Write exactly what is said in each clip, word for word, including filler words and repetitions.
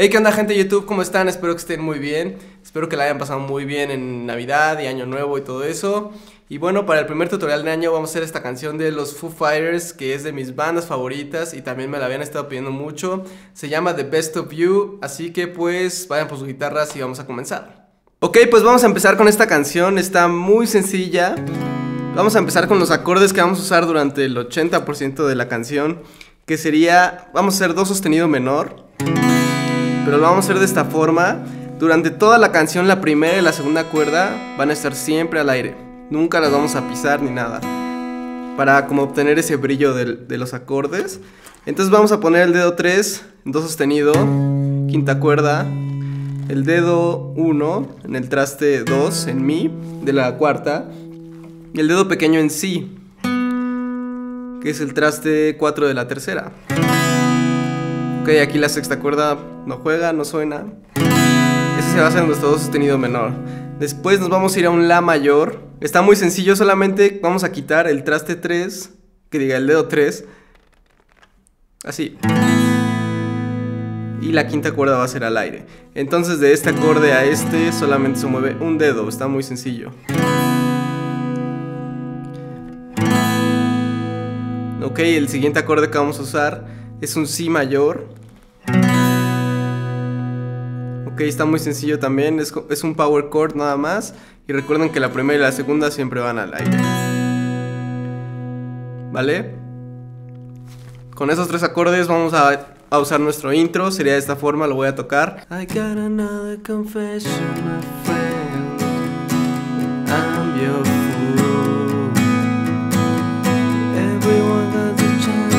Hey, ¿qué onda, gente de YouTube? ¿Cómo están? Espero que estén muy bien. Espero que la hayan pasado muy bien en Navidad y Año Nuevo y todo eso. Y bueno, para el primer tutorial del año vamos a hacer esta canción de los Foo Fighters, que es de mis bandas favoritas y también me la habían estado pidiendo mucho. Se llama The Best of You, así que pues vayan por sus guitarras y vamos a comenzar. Ok, pues vamos a empezar con esta canción, está muy sencilla. Vamos a empezar con los acordes que vamos a usar durante el ochenta por ciento de la canción, que sería, vamos a hacer do sostenido menor, pero lo vamos a hacer de esta forma. Durante toda la canción, la primera y la segunda cuerda van a estar siempre al aire. Nunca las vamos a pisar ni nada, para como obtener ese brillo de, de los acordes. Entonces vamos a poner el dedo tres en do sostenido, quinta cuerda. El dedo uno en el traste dos en mi de la cuarta. Y el dedo pequeño en si, que es el traste cuatro de la tercera. Ok, aquí la sexta cuerda no juega, no suena. Ese se va a hacer nuestro do sostenido menor. Después nos vamos a ir a un la mayor. Está muy sencillo, solamente vamos a quitar el traste tres, que diga el dedo tres, así. Y la quinta cuerda va a ser al aire. Entonces de este acorde a este solamente se mueve un dedo, está muy sencillo. Ok, el siguiente acorde que vamos a usar es un si mayor. Ok, está muy sencillo también, es, es un power chord nada más. Y recuerden que la primera y la segunda siempre van al aire, ¿vale? Con esos tres acordes vamos a, a usar nuestro intro. Sería de esta forma, lo voy a tocar. I got another confession, my friend. I'm your fool. Everyone has a chance.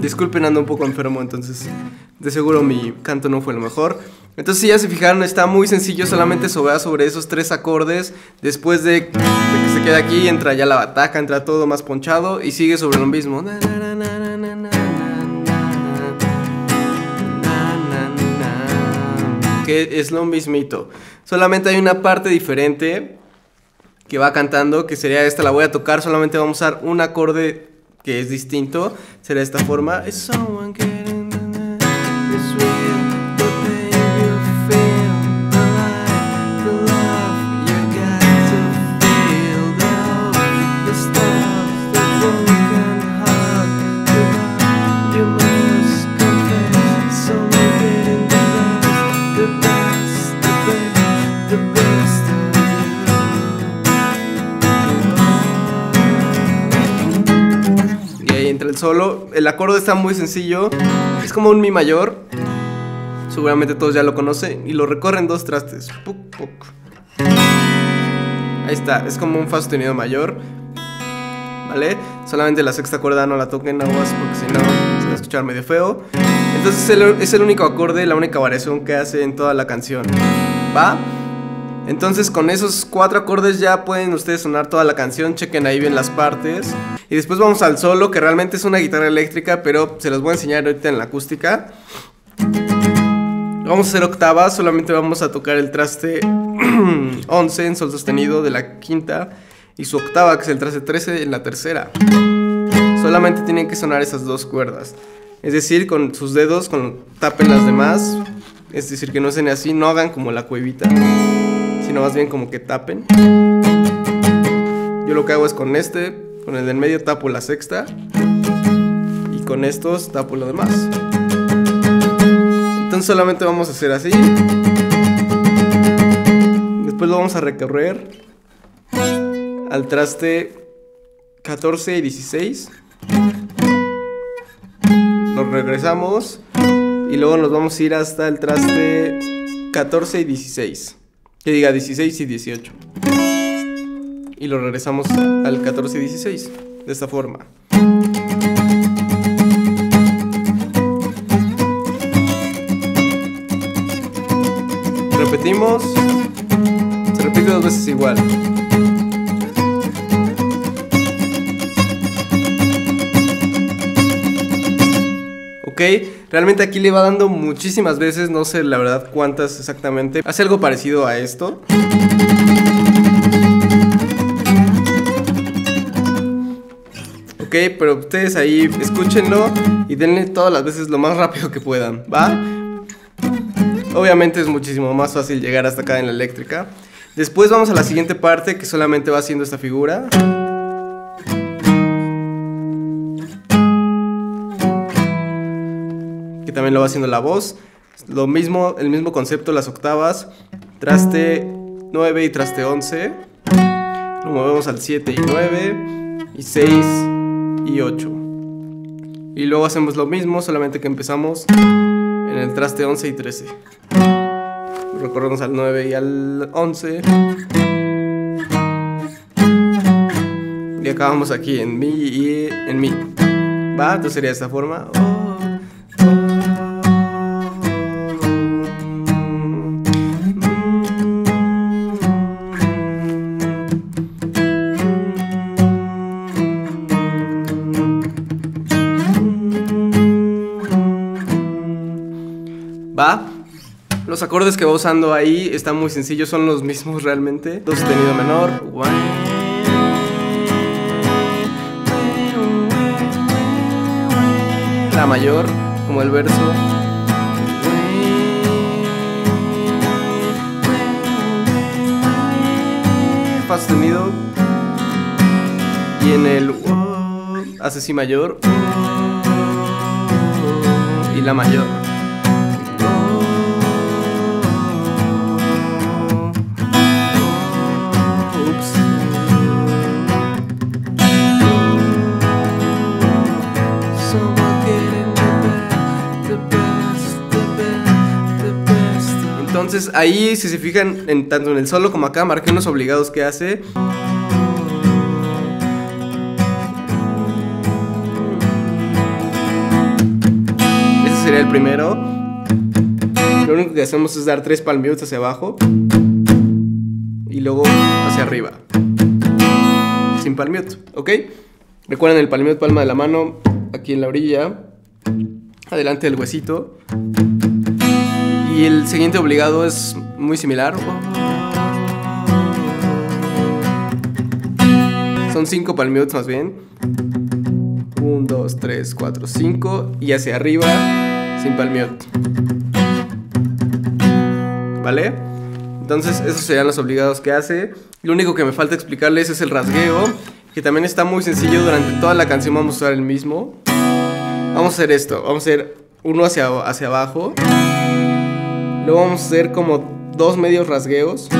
Disculpen, ando un poco enfermo, entonces de seguro mi canto no fue lo mejor. Entonces, si ya se fijaron, está muy sencillo, solamente sobea sobre esos tres acordes. Después de, de que se queda aquí, entra ya la bataca, entra todo más ponchado y sigue sobre lo mismo. Que es lo mismito, solamente hay una parte diferente que va cantando, que sería esta, la voy a tocar, solamente vamos a usar un acorde que es distinto, será de esta forma. Solo, el acorde está muy sencillo, es como un mi mayor, seguramente todos ya lo conocen, y lo recorren dos trastes. Puc, puc. Ahí está, es como un fa sostenido mayor, ¿vale? Solamente la sexta cuerda no la toquen, aguas, porque si no se va a escuchar medio feo. Entonces es el, es el único acorde, la única variación que hace en toda la canción, ¿va? Entonces con esos cuatro acordes ya pueden ustedes sonar toda la canción, chequen ahí bien las partes. Y después vamos al solo, que realmente es una guitarra eléctrica, pero se los voy a enseñar ahorita en la acústica. Vamos a hacer octavas, solamente vamos a tocar el traste once en sol sostenido de la quinta y su octava, que es el traste trece en la tercera. Solamente tienen que sonar esas dos cuerdas, es decir, con sus dedos, con, tapen las demás, es decir, que no suene así, no hagan como la cuevita, sino más bien como que tapen. Yo lo que hago es con este, con el del medio tapo la sexta y con estos tapo lo demás. Entonces solamente vamos a hacer así, después lo vamos a recorrer al traste catorce y dieciséis, lo regresamos Y luego nos vamos a ir hasta el traste catorce y dieciséis. Que diga dieciséis y dieciocho. Y lo regresamos al catorce y dieciséis. De esta forma. Repetimos. Se repite dos veces igual. Ok, realmente aquí le va dando muchísimas veces, no sé la verdad cuántas exactamente. Hace algo parecido a esto. Ok, pero ustedes ahí escúchenlo y denle todas las veces lo más rápido que puedan, ¿va? Obviamente es muchísimo más fácil llegar hasta acá en la eléctrica. Después vamos a la siguiente parte que solamente va haciendo esta figura. También lo va haciendo la voz. Lo mismo, el mismo concepto, las octavas. Traste nueve y traste once. Lo movemos al siete y nueve. Y seis y ocho. Y luego hacemos lo mismo, solamente que empezamos en el traste once y trece. Recorremos al nueve y al once. Y acabamos aquí en mi y en mi. ¿Va? Entonces sería de esta forma. ¿Va? Los acordes que va usando ahí están muy sencillos, son los mismos realmente. Do sostenido menor. La mayor, como el verso. Fa sostenido. Y en el hace si mayor. Y la mayor. Entonces ahí si se fijan en, tanto en el solo como acá marqué unos obligados que hace. Ese sería el primero. Lo único que hacemos es dar tres palmitos hacia abajo y luego hacia arriba sin palmiot, ¿ok? Recuerden el palmiot, palma de la mano aquí en la orilla, adelante del huesito. Y el siguiente obligado es muy similar. Son cinco palmiots más bien. uno, dos, tres, cuatro, cinco. Y hacia arriba sin palmiot. ¿Vale? Entonces esos serían los obligados que hace. Lo único que me falta explicarles es el rasgueo, que también está muy sencillo. Durante toda la canción vamos a usar el mismo. Vamos a hacer esto. Vamos a hacer uno hacia, hacia abajo. Luego vamos a hacer como dos medios rasgueos.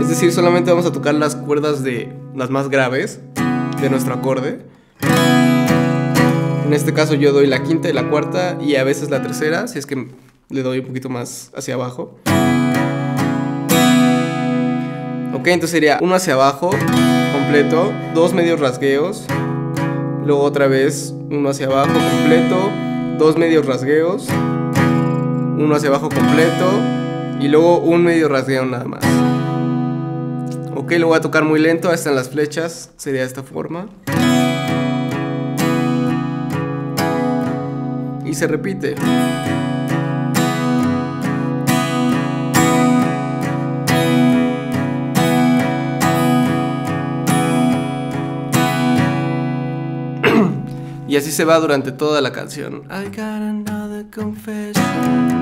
Es decir, solamente vamos a tocar las cuerdas de las más graves de nuestro acorde. En este caso yo doy la quinta y la cuarta y a veces la tercera, si es que le doy un poquito más hacia abajo. Ok, entonces sería uno hacia abajo completo, dos medios rasgueos. Luego otra vez uno hacia abajo completo, dos medios rasgueos, uno hacia abajo completo y luego un medio rasgueo nada más. Ok, lo voy a tocar muy lento, ahí están las flechas, sería de esta forma. Y se repite. Y así se va durante toda la canción. I got another confession.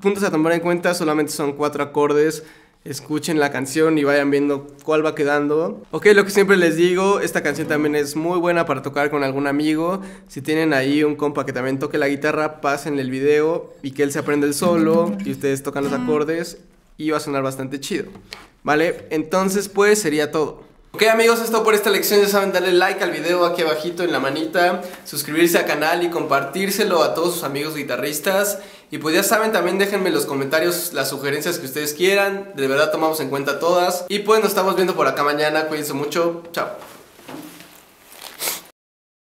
Puntos a tomar en cuenta, solamente son cuatro acordes escuchen la canción y vayan viendo cuál va quedando. Ok, lo que siempre les digo, esta canción también es muy buena para tocar con algún amigo. Si tienen ahí un compa que también toque la guitarra, pásenle el video y que él se aprenda el solo y ustedes tocan los acordes y va a sonar bastante chido, ¿vale? Entonces pues sería todo. Ok amigos, esto por esta lección. Ya saben, darle like al video aquí abajito en la manita, suscribirse al canal y compartírselo a todos sus amigos guitarristas. Y pues ya saben, también déjenme en los comentarios las sugerencias que ustedes quieran. De verdad tomamos en cuenta todas. Y pues nos estamos viendo por acá mañana. Cuídense mucho, chao.